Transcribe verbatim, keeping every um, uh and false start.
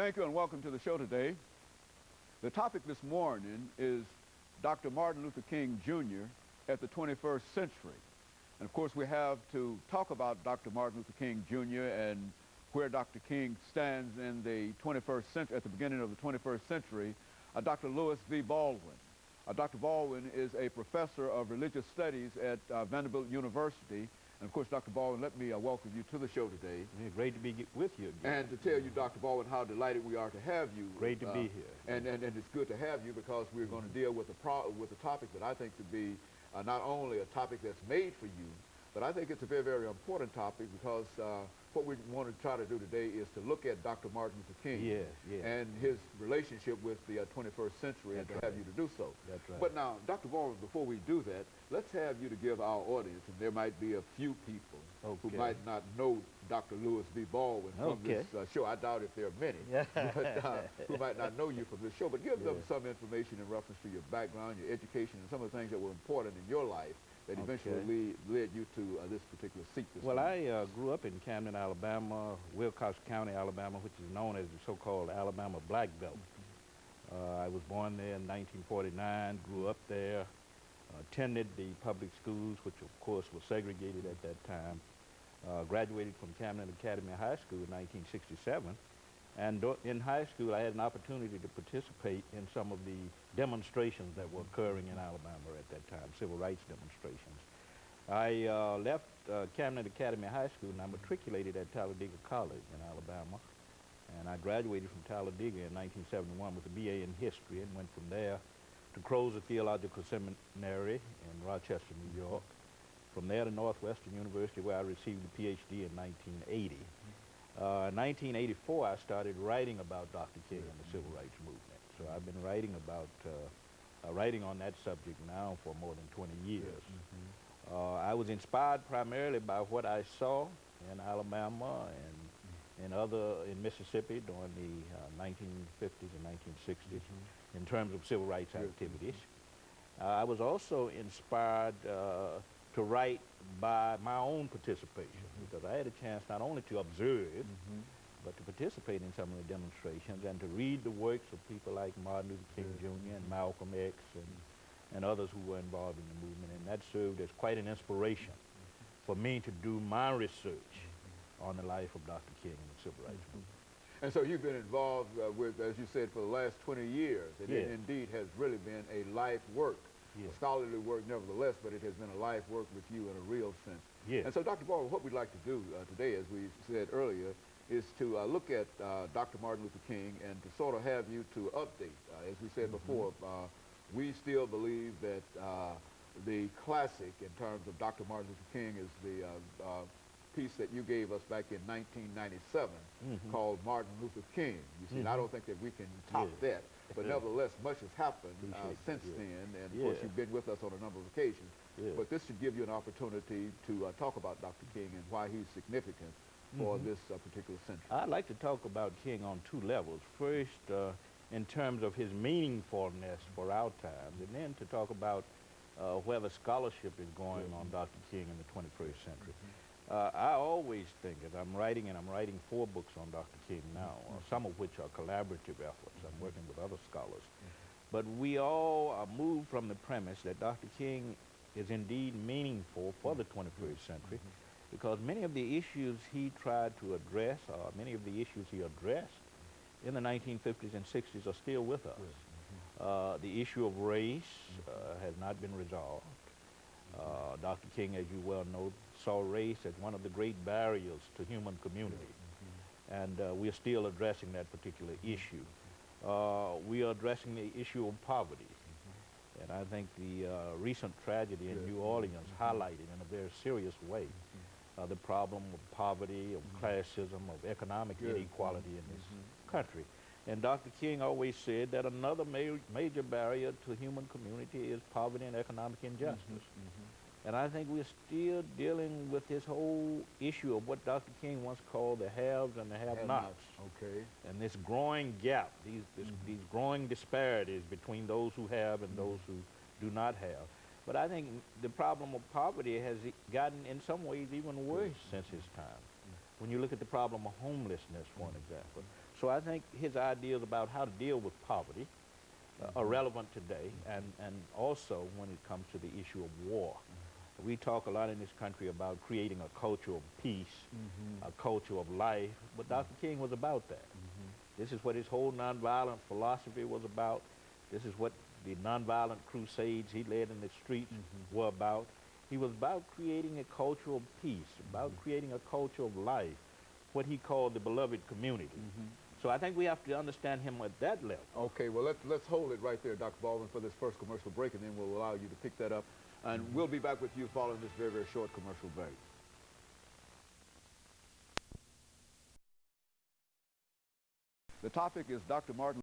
Thank you and welcome to the show today. The topic this morning is Doctor Martin Luther King Junior at the twenty-first century. And of course we have to talk about Doctor Martin Luther King Junior and where Doctor King stands in the twenty-first century, at the beginning of the twenty-first century, uh, Doctor Louis V. Baldwin. Uh, Doctor Baldwin is a professor of religious studies at uh, Vanderbilt University. And of course, Doctor Baldwin, let me uh, welcome you to the show today. Yeah, great to be with you again. And to tell you, Doctor Baldwin, how delighted we are to have you. Great to uh, be here. And, and, and it's good to have you because we're mm-hmm. going to deal with a, pro with a topic that I think to be uh, not only a topic that's made for you, but I think it's a very, very important topic because uh, what we want to try to do today is to look at Doctor Martin Luther King yes, yes. and his relationship with the uh, twenty-first century That's and to right. have you to do so. That's right. But now, Doctor Baldwin, before we do that, let's have you to give our audience, and there might be a few people okay. who might not know Doctor Louis V. Baldwin okay. from this uh, show. I doubt if there are many but, uh, who might not know you from this show, but give yeah. them some information in reference to your background, your education, and some of the things that were important in your life that eventually okay. lead, led you to uh, this particular seat. This well, morning. I uh, grew up in Camden, Alabama, Wilcox County, Alabama, which is known as the so-called Alabama Black Belt. Mm-hmm. uh, I was born there in nineteen forty-nine, grew up there, uh, attended the public schools, which of course were segregated at that time, uh, graduated from Camden Academy High School in nineteen sixty-seven, and in high school I had an opportunity to participate in some of the demonstrations that were occurring in Alabama at that time, civil rights demonstrations. I uh, left uh, Camden Academy High School and I matriculated at Talladega College in Alabama, and I graduated from Talladega in nineteen seventy-one with a B A in history and went from there to Crozier Theological Seminary in Rochester, New York. From there to Northwestern University, where I received a P H D in nineteen eighty. Uh, nineteen eighty-four, I started writing about Doctor King and the civil rights movement. So I've been writing about, uh, uh, writing on that subject now for more than twenty years. Mm-hmm. uh, I was inspired primarily by what I saw in Alabama and in other, in Mississippi during the uh, nineteen fifties and nineteen sixties mm-hmm. in terms of civil rights activities. Uh, I was also inspired uh, to write by my own participation mm-hmm. because I had a chance not only to observe mm-hmm. but to participate in some of the demonstrations and to read the works of people like Martin Luther King yeah. Junior and Malcolm X and, and others who were involved in the movement. And that served as quite an inspiration for me to do my research on the life of Doctor King and the civil rights mm-hmm. movement. And so you've been involved uh, with, as you said, for the last twenty years. And yes. it indeed has really been a life work, yes. a scholarly work nevertheless, but it has been a life work with you in a real sense. Yes. And so, Doctor Baldwin, what we'd like to do uh, today, as we said earlier, is to uh, look at uh, Doctor Martin Luther King and to sort of have you to update. Uh, as we said mm-hmm. before, uh, we still believe that uh, the classic in terms of Doctor Martin Luther King is the uh, uh, piece that you gave us back in nineteen ninety-seven mm-hmm. called Martin Luther King. You see, mm-hmm. and I don't think that we can top yeah. that, but yeah. nevertheless, much has happened uh, since yeah. then, and of yeah. course you've been with us on a number of occasions, yeah. but this should give you an opportunity to uh, talk about Doctor King and why he's significant for mm-hmm. this uh, particular century. I'd like to talk about King on two levels. First, uh, in terms of his meaningfulness for our times, and then to talk about uh, where the scholarship is going mm-hmm. on Doctor King in the twenty-first century. Mm-hmm. uh, I always think, as I'm writing, and I'm writing four books on Doctor King now, mm-hmm. uh, some of which are collaborative efforts. Mm-hmm. I'm working with other scholars. Mm-hmm. But we all are moved from the premise that Doctor King is indeed meaningful for mm-hmm. the twenty-first century. Mm-hmm. Because many of the issues he tried to address, or many of the issues he addressed in the nineteen fifties and sixties are still with us. Yes. Mm-hmm. uh, the issue of race uh, has not been resolved. Uh, Doctor King, as you well know, saw race as one of the great barriers to human community. Mm-hmm. And uh, we're still addressing that particular issue. Uh, we are addressing the issue of poverty. Mm-hmm. And I think the uh, recent tragedy in yes. New Orleans mm-hmm. highlighted in a very serious way Uh, the problem of poverty, of mm-hmm. classism, of economic Good. inequality mm-hmm. in this mm-hmm. country. And Doctor King always said that another ma major barrier to human community is poverty and economic injustice. Mm-hmm. And I think we're still dealing with this whole issue of what Doctor King once called the haves and the have-nots. Okay. And this growing gap, these, this, mm-hmm. these growing disparities between those who have and mm-hmm. those who do not have. But I think the problem of poverty has gotten, in some ways, even worse since his time. When you look at the problem of homelessness, for an example. So I think his ideas about how to deal with poverty uh, mm-hmm. are relevant today, and, and also when it comes to the issue of war. Mm-hmm. We talk a lot in this country about creating a culture of peace, mm-hmm. a culture of life, but Doctor Mm-hmm. King was about that. Mm-hmm. This is what his whole nonviolent philosophy was about. This is what the nonviolent crusades he led in the streets mm-hmm. were about. He was about creating a culture of peace, about mm-hmm. creating a culture of life, what he called the beloved community. Mm-hmm. So I think we have to understand him at that level. Okay, well, let's, let's hold it right there, Doctor Baldwin, for this first commercial break, and then we'll allow you to pick that up. And mm-hmm. we'll be back with you following this very, very short commercial break. The topic is Doctor Martin